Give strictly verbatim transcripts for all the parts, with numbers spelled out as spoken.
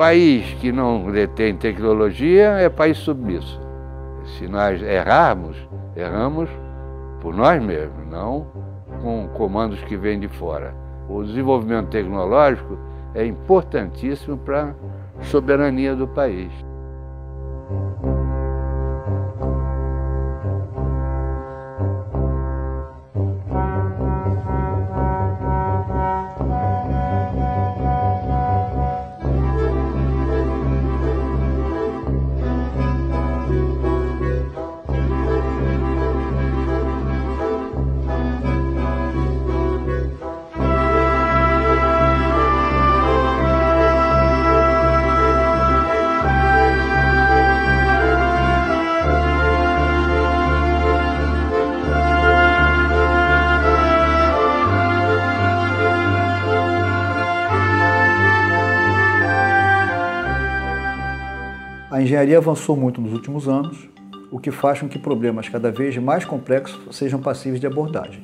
País que não detém tecnologia é país submisso. Se nós errarmos, erramos por nós mesmos, não com comandos que vêm de fora. O desenvolvimento tecnológico é importantíssimo para a soberania do país. A engenharia avançou muito nos últimos anos, o que faz com que problemas cada vez mais complexos sejam passíveis de abordagem.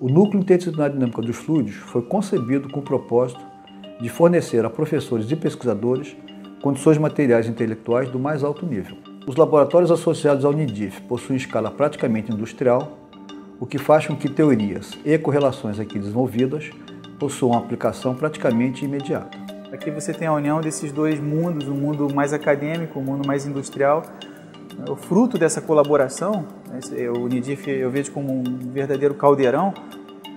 O Núcleo Interdisciplinar de Dinâmica dos Fluidos foi concebido com o propósito de fornecer a professores e pesquisadores condições materiais e intelectuais do mais alto nível. Os laboratórios associados ao NIDIF possuem escala praticamente industrial, o que faz com que teorias e correlações aqui desenvolvidas possuam uma aplicação praticamente imediata. Aqui você tem a união desses dois mundos, o mundo mais acadêmico, o mundo mais industrial. O fruto dessa colaboração, o NIDIF eu vejo como um verdadeiro caldeirão,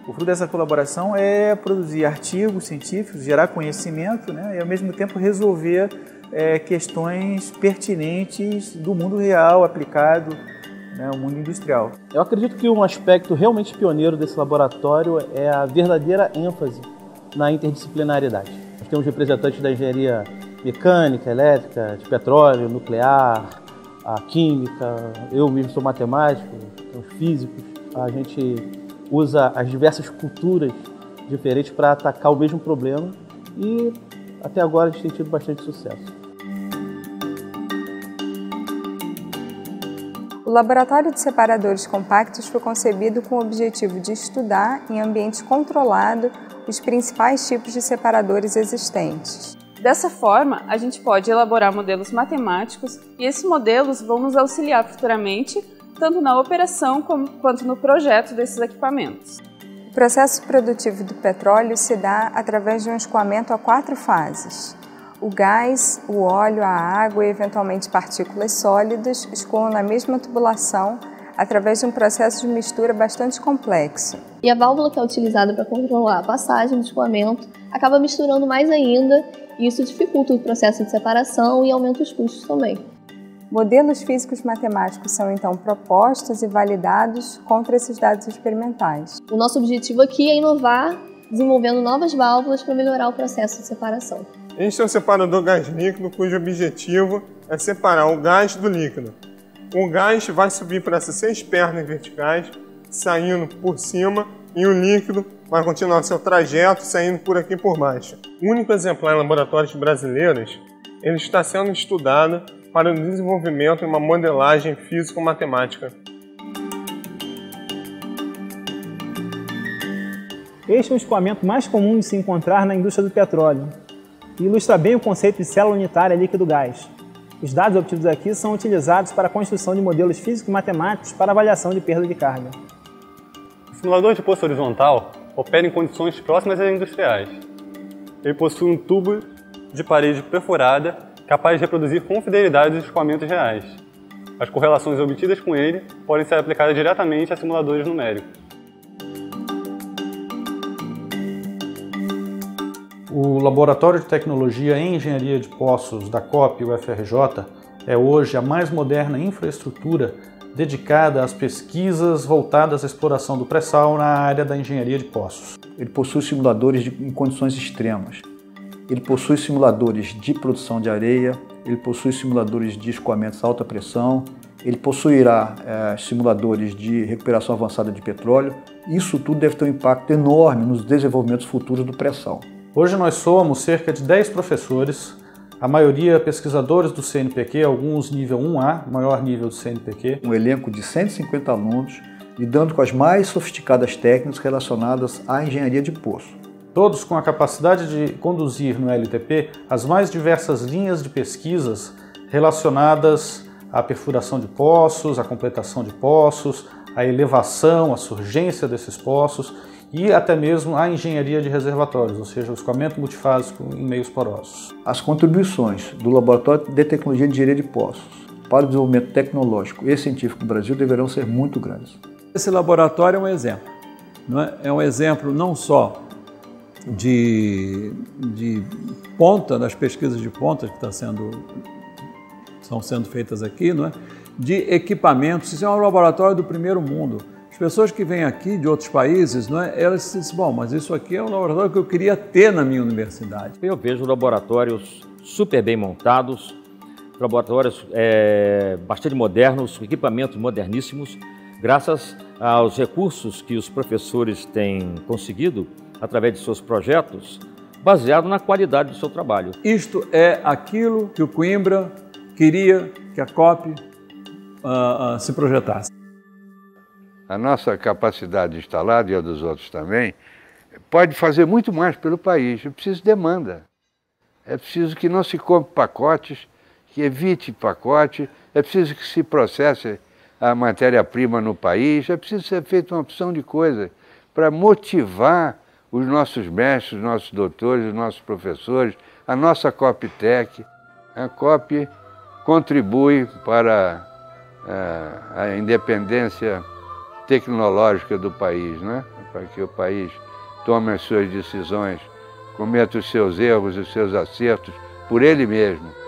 o fruto dessa colaboração é produzir artigos científicos, gerar conhecimento, né, e ao mesmo tempo resolver é, questões pertinentes do mundo real, aplicado, né, ao mundo industrial. Eu acredito que um aspecto realmente pioneiro desse laboratório é a verdadeira ênfase na interdisciplinaridade. Temos representantes da engenharia mecânica, elétrica, de petróleo, nuclear, a química, eu mesmo sou matemático, temos físicos. A gente usa as diversas culturas diferentes para atacar o mesmo problema e até agora a gente tem tido bastante sucesso. O Laboratório de Separadores Compactos foi concebido com o objetivo de estudar, em ambiente controlado, os principais tipos de separadores existentes. Dessa forma, a gente pode elaborar modelos matemáticos e esses modelos vão nos auxiliar futuramente, tanto na operação como, quanto no projeto desses equipamentos. O processo produtivo do petróleo se dá através de um escoamento a quatro fases. O gás, o óleo, a água e, eventualmente, partículas sólidas escoam na mesma tubulação através de um processo de mistura bastante complexo. E a válvula que é utilizada para controlar a passagem do escoamento acaba misturando mais ainda e isso dificulta o processo de separação e aumenta os custos também. Modelos físicos matemáticos são, então, propostos e validados contra esses dados experimentais. O nosso objetivo aqui é inovar, desenvolvendo novas válvulas para melhorar o processo de separação. Este é um separador gás líquido cujo objetivo é separar o gás do líquido. O gás vai subir por essas seis pernas verticais, saindo por cima, e o líquido vai continuar seu trajeto, saindo por aqui por baixo. O único exemplar em laboratórios brasileiros, ele está sendo estudado para o desenvolvimento de uma modelagem físico-matemática. Este é o escoamento mais comum de se encontrar na indústria do petróleo e ilustra bem o conceito de célula unitária líquido-gás. Os dados obtidos aqui são utilizados para a construção de modelos físico-matemáticos para avaliação de perda de carga. O simulador de poço horizontal opera em condições próximas às industriais. Ele possui um tubo de parede perfurada capaz de reproduzir com fidelidade os escoamentos reais. As correlações obtidas com ele podem ser aplicadas diretamente a simuladores numéricos. O Laboratório de Tecnologia em Engenharia de Poços da COP U F R J é hoje a mais moderna infraestrutura dedicada às pesquisas voltadas à exploração do pré-sal na área da engenharia de poços. Ele possui simuladores de, em condições extremas. Ele possui simuladores de produção de areia, ele possui simuladores de escoamentos a alta pressão, ele possuirá é, simuladores de recuperação avançada de petróleo. Isso tudo deve ter um impacto enorme nos desenvolvimentos futuros do pré-sal. Hoje nós somos cerca de dez professores, a maioria pesquisadores do C N P q, alguns nível um A, maior nível do C N P q. Um elenco de cento e cinquenta alunos, lidando com as mais sofisticadas técnicas relacionadas à engenharia de poço. todos com a capacidade de conduzir no L T P as mais diversas linhas de pesquisas relacionadas à perfuração de poços, à completação de poços, à elevação, à surgência desses poços e até mesmo à engenharia de reservatórios, ou seja, o escoamento multifásico em meios porosos. As contribuições do Laboratório de Tecnologia de Engenharia de Poços para o desenvolvimento tecnológico e científico do Brasil deverão ser muito grandes. Esse laboratório é um exemplo, não é? É um exemplo não só de, de ponta, das pesquisas de ponta que estão sendo, estão sendo feitas aqui, não é? De equipamentos. Isso é um laboratório do primeiro mundo. As pessoas que vêm aqui de outros países, não é? Elas dizem, bom, mas isso aqui é um laboratório que eu queria ter na minha universidade. Eu vejo laboratórios super bem montados, laboratórios é, bastante modernos, equipamentos moderníssimos, graças aos recursos que os professores têm conseguido através de seus projetos, baseado na qualidade do seu trabalho. Isto é aquilo que o Coimbra queria que a COP uh, uh, se projetasse. A nossa capacidade instalada e a dos outros também pode fazer muito mais pelo país. É preciso demanda, é preciso que não se compre pacotes, que evite pacote, é preciso que se processe a matéria-prima no país, é preciso ser feita uma opção de coisas para motivar os nossos mestres, os nossos doutores, os nossos professores, a nossa COPPETEC. A COP contribui para a, a independência tecnológica do país, né? Para que o país tome as suas decisões, cometa os seus erros e os seus acertos por ele mesmo.